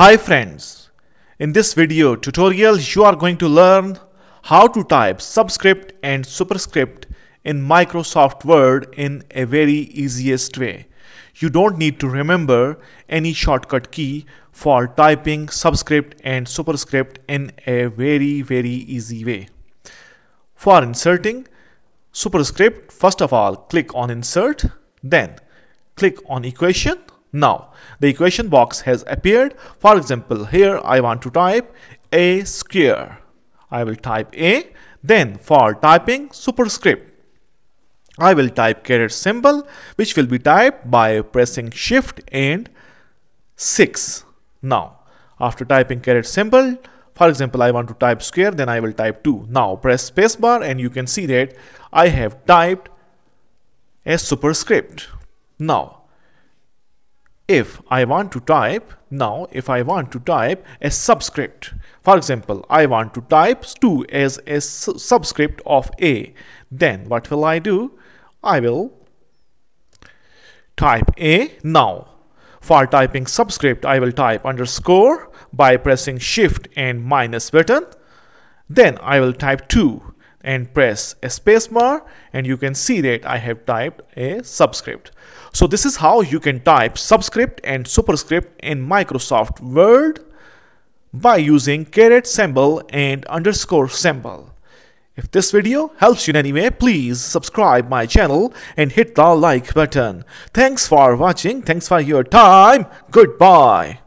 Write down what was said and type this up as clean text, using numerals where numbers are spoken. Hi friends, in this video tutorial you are going to learn how to type subscript and superscript in Microsoft Word in a very easiest way. You don't need to remember any shortcut key for typing subscript and superscript in a very easy way. For inserting superscript, first of all click on insert, then click on equation. Now the equation box has appeared. For example, here I want to type a square. I will type a. Then for typing superscript, I will type caret symbol, which will be typed by pressing shift and 6. Now after typing caret symbol, for example I want to type square, then I will type 2. Now press spacebar and you can see that I have typed a superscript. Now if I want to type a subscript, for example, I want to type 2 as a subscript of A, then what will I do? I will type A. Now, for typing subscript, I will type underscore by pressing shift and minus button. Then I will type 2 and press a spacebar and you can see that I have typed a subscript. So this is how you can type subscript and superscript in Microsoft Word by using caret symbol and underscore symbol. If this video helps you in any way, please subscribe my channel and hit the like button. Thanks for watching. Thanks for your time. Goodbye.